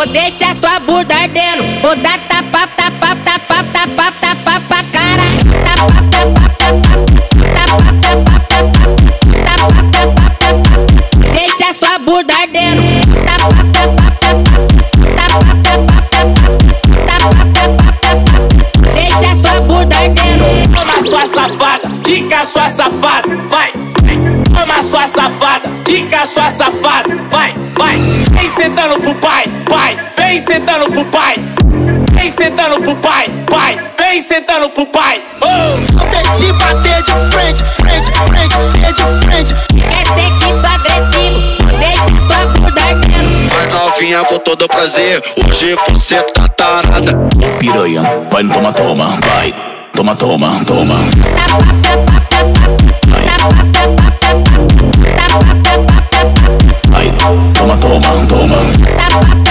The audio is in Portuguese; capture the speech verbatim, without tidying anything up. Ou deixa sua bunda ardendo, ou dá tapa, tapa, tapa, tapa, tapa pra caralho. Tapa, tapa, tapa, tapa, tapa, tapa. Deixa sua bunda ardendo. Tapa, tapa, tapa, tapa, tapa. Deixa sua bunda ardendo. Toma sua safada, fica sua safada, vai. Toma sua safada, fica sua safada, vai, vai. Vem sentando pro pai, pai. Vem sentando pro pai. Vem sentando pro pai, pai. Vem sentando pro pai. Oh, não tem de bater de frente, frente, frente, de frente. Quer ser que sou agressivo? Deixa sua bunda ardendo. Vai novinha com todo prazer. Hoje você tá tarada. Piranha, vai no toma, toma, vai. Toma, toma, toma. Ai, toma, toma, toma.